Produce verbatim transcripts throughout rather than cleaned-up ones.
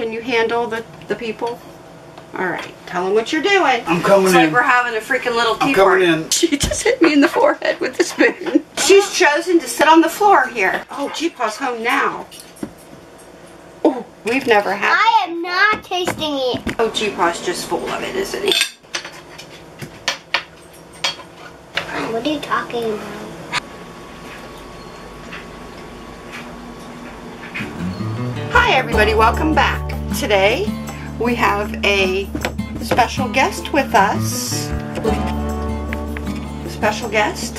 Can you handle the, the people? All right. Tell them what you're doing. I'm coming it's in. It's like we're having a freaking little tea I'm coming party. In. She just hit me in the forehead with the spoon. She's chosen to sit on the floor here. Oh, G-Paw's home now. Oh, we've never had I am not tasting it. Oh, G-Paw's just full of it, isn't he? What are you talking about? Hi everybody, welcome back. Today we have a special guest with us. Special guest.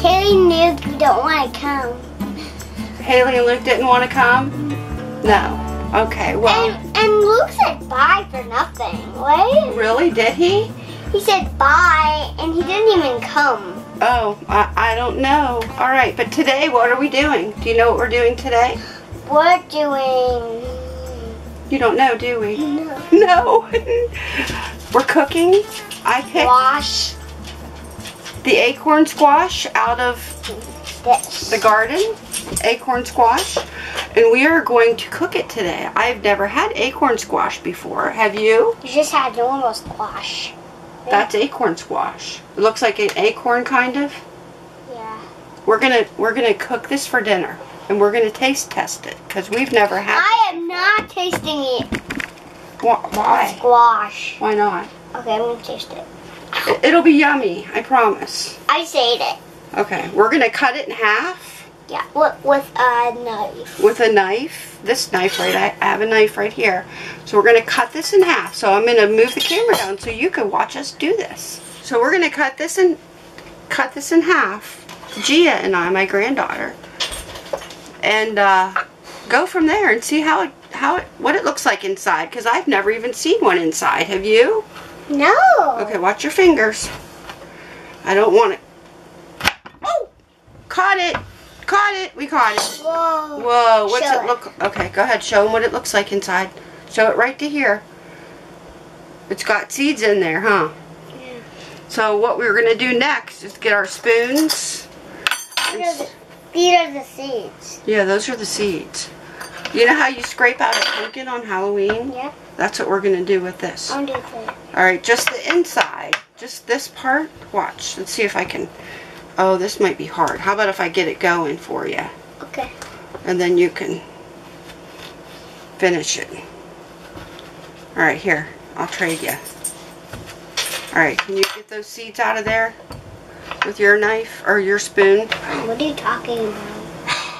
Haley and Luke don't want to come. Haley and Luke didn't want to come? No. Okay, well. And, and Luke said bye for nothing, right? Really? Did he? He said bye and he didn't even come. Oh, I, I don't know. All right, but today, what are we doing? Do you know what we're doing today? We're doing... You don't know, do we? No. No. We're cooking. I picked... Squash. The acorn squash out of this. The garden. Acorn squash. And we are going to cook it today. I've never had acorn squash before. Have you? You just had normal squash. That's acorn squash. It looks like an acorn, kind of. Yeah. We're gonna we're gonna cook this for dinner, and we're gonna taste test it because we've never had. I am not tasting it. Why? Squash. Why not? Okay, I'm gonna taste it. it. It'll be yummy. I promise. I say it. Okay, we're gonna cut it in half. Yeah, with, with a knife. With a knife. This knife, right? I have a knife right here. So we're going to cut this in half. So I'm going to move the camera down so you can watch us do this. So we're going to cut this in, cut this in half. Gia and I, my granddaughter, and uh, go from there and see how it, how it, what it looks like inside. Because I've never even seen one inside. Have you? No. Okay, watch your fingers. I don't want it. Oh, caught it. Caught it. We caught it. Whoa. Whoa. What's show it look? It. Okay, go ahead. Show them what it looks like inside. Show it right to here. It's got seeds in there, huh? Yeah. So what we're going to do next is get our spoons. These are, the, these are the seeds. Yeah, those are the seeds. You know how you scrape out a pumpkin on Halloween? Yeah. That's what we're going to do with this. I'll do that. Alright, just the inside. Just this part. Watch. Let's see if I can... Oh, this might be hard. How about if I get it going for you? Okay. And then you can finish it. Alright, here. I'll trade you. Alright, can you get those seeds out of there with your knife or your spoon? What are you talking about?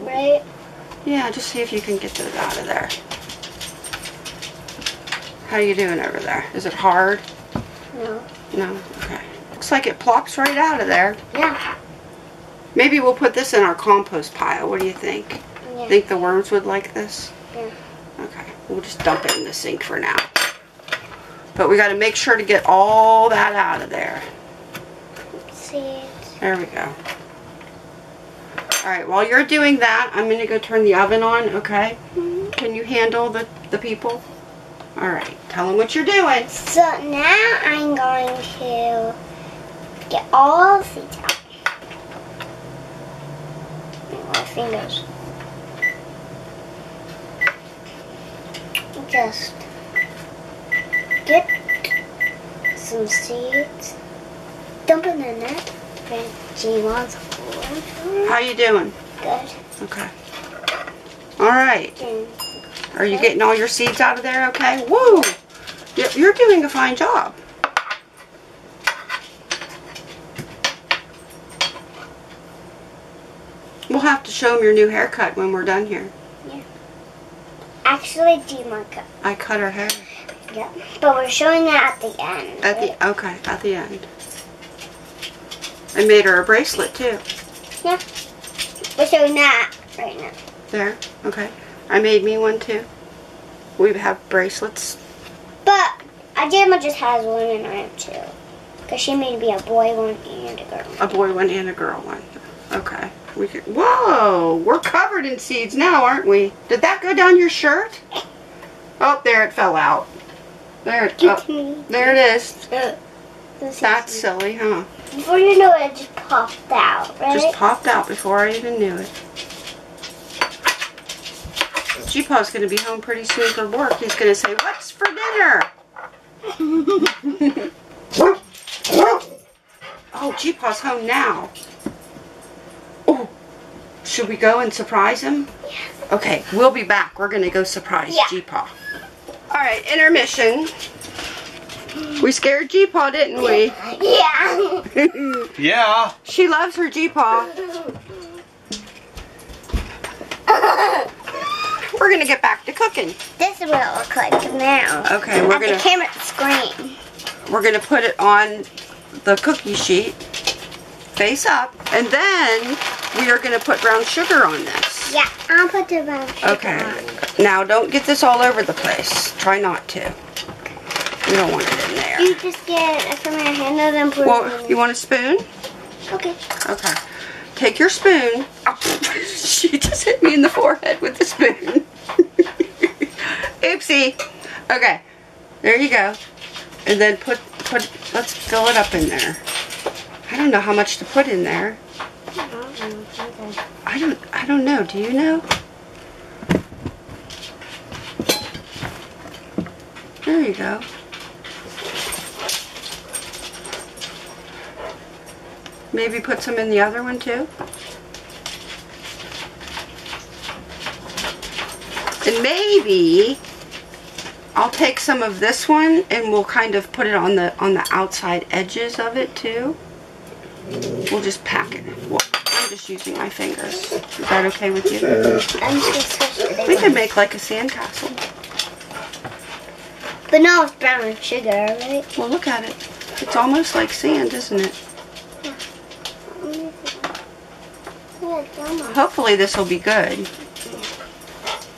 Right? Yeah, just see if you can get those out of there. How are you doing over there? Is it hard? No. No? Okay. Looks like it plops right out of there. Yeah. Maybe we'll put this in our compost pile. What do you think? Yeah. Think the worms would like this? Yeah. Okay. We'll just dump it in the sink for now. But we got to make sure to get all that out of there. Seeds. There we go. Alright, while you're doing that, I'm going to go turn the oven on, okay? Mm-hmm. Can you handle the, the people? Alright, tell them what you're doing. So now I'm going to get all the seeds out. My fingers. Just get some seeds, dump it in the net. How you doing? Good. Okay. All right. Are you getting all your seeds out of there? Okay. Woo! You're doing a fine job. We'll have to show them your new haircut when we're done here. Yeah. Actually, Gima cut. I cut her hair. Yep. But we're showing that at the end. At right? the okay, at the end. I made her a bracelet too. Yeah. We're showing that right now. There. Okay. I made me one too. We have bracelets. But Gima just has one and I have two. Cause she made me a boy one and a girl one. A boy one and a girl one. Okay. We could, whoa, we're covered in seeds now, aren't we? Did that go down your shirt? Oh, there it fell out. There it, oh, there it is. That's silly, huh? Before you know it, it just popped out, right? Just popped out before I even knew it. G-Paw's going to be home pretty soon from work. He's going to say, "What's for dinner?" Oh, G-Paw's home now. Oh, should we go and surprise him? Yeah. Okay, we'll be back. We're going to go surprise yeah. G-Paw. All right, intermission. We scared G-Paw, didn't we? Yeah. Yeah. She loves her G-Paw. We're gonna get back to cooking. This is what it looks like now. Okay, we're At gonna. The camera screen. We're gonna put it on the cookie sheet, face up, and then we are gonna put brown sugar on this. Yeah, I'll put the brown sugar okay. on. Okay. Now don't get this all over the place. Try not to. You don't want it in there. You just get it from your hand and put well, it in. You want a spoon? Okay. Okay. Take your spoon. Oh, she just hit me in the forehead with the spoon. Oopsie. Okay. There you go. And then put, put, let's fill it up in there. I don't know how much to put in there. I don't, I don't know. Do you know? There you go. Maybe put some in the other one too. And maybe I'll take some of this one and we'll kind of put it on the on the outside edges of it too. We'll just pack it. Well, I'm just using my fingers. Is that okay with you? We can make like a sandcastle. But no, it's brown and sugar, right? Well, look at it. It's almost like sand, isn't it? Hopefully this will be good.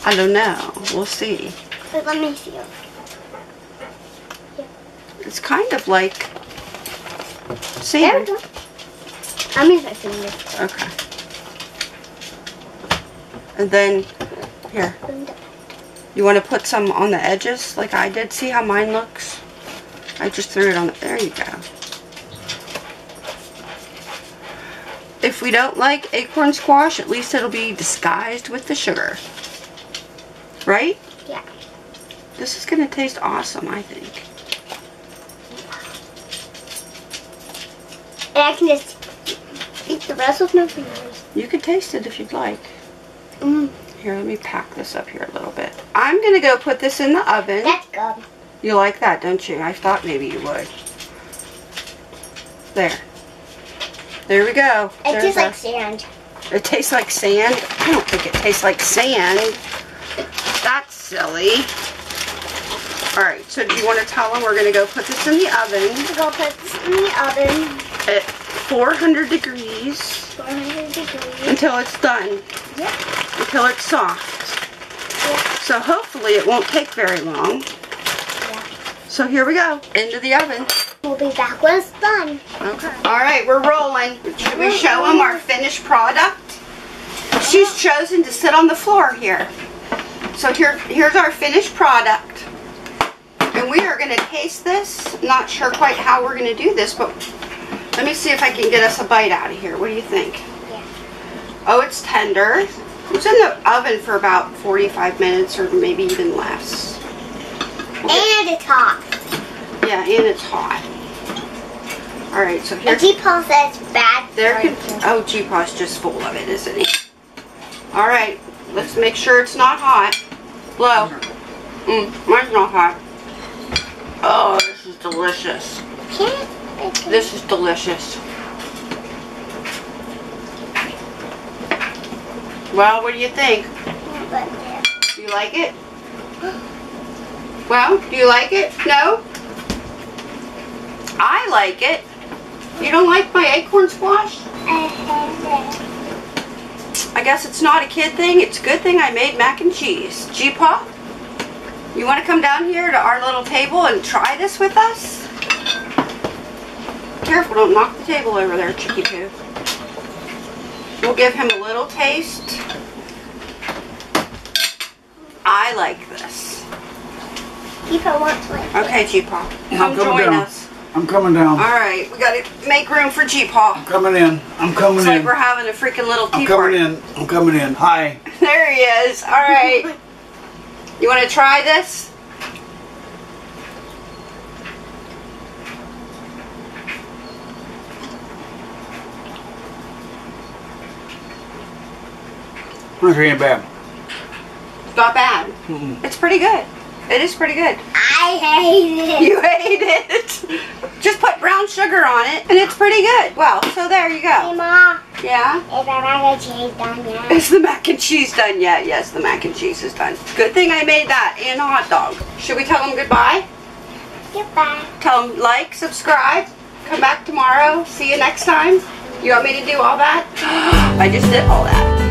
I don't know. We'll see. Wait, let me see. It's kind of like sand. I'm using my finger. Okay. And then here. You want to put some on the edges, like I did. See how mine looks? I just threw it on. The, there you go. If we don't like acorn squash, at least it'll be disguised with the sugar. Right? Yeah. This is going to taste awesome, I think. And I can just eat the rest with my fingers. You can taste it if you'd like. Mm. Here, let me pack this up here a little bit. I'm going to go put this in the oven. That's good. You like that, don't you? I thought maybe you would. There. There we go. It There's tastes a, like sand. It tastes like sand? I don't think it tastes like sand. That's silly. Alright, so do you want to tell them we're going to go put this in the oven? We're going to put this in the oven. At four hundred degrees. four hundred degrees. Until it's done. Yep. Until it's soft. Yep. So hopefully it won't take very long. Yeah. So here we go. Into the oven. We'll be back when it's done. Okay. Alright, we're rolling. Should we show them our finished product? She's chosen to sit on the floor here. So here, here's our finished product. And we are going to taste this. Not sure quite how we're going to do this, but let me see if I can get us a bite out of here. What do you think? Yeah. Oh, it's tender. It was in the oven for about forty-five minutes or maybe even less. And it's hot. Yeah, and it's hot. Alright, so here. G-Paw says bad. There can, oh, G-Paw's just full of it, isn't he? Alright, let's make sure it's not hot. Blow. Mm, mine's not hot. Oh, this is delicious. This is delicious. Well, what do you think? Do you like it? Well, do you like it? No? I like it. You don't like my acorn squash? I hate it. I guess it's not a kid thing. It's a good thing I made mac and cheese. G-Paw, you want to come down here to our little table and try this with us? Careful, don't knock the table over there, Chicky Poo. We'll give him a little taste. I like this. G-Paw wants like this. Okay, G-Paw, come join us. I'm coming down. All right, we got to make room for G-Paw. I'm coming in. I'm coming it's in. It's like we're having a freaking little tea party. I'm coming in. I'm coming in. Hi. There he is. All right. You want to try this? It's not bad. It's not bad. Mm-mm. It's pretty good. It is pretty good. I hate it. You hate it. Just put brown sugar on it, and it's pretty good. Well, so there you go. Hey, Mom. Yeah? Is the mac and cheese done yet? Is the mac and cheese done yet? Yes, the mac and cheese is done. Good thing I made that and a hot dog. Should we tell them goodbye? Goodbye. Tell them like, subscribe, come back tomorrow, see you next time. You want me to do all that? I just did all that.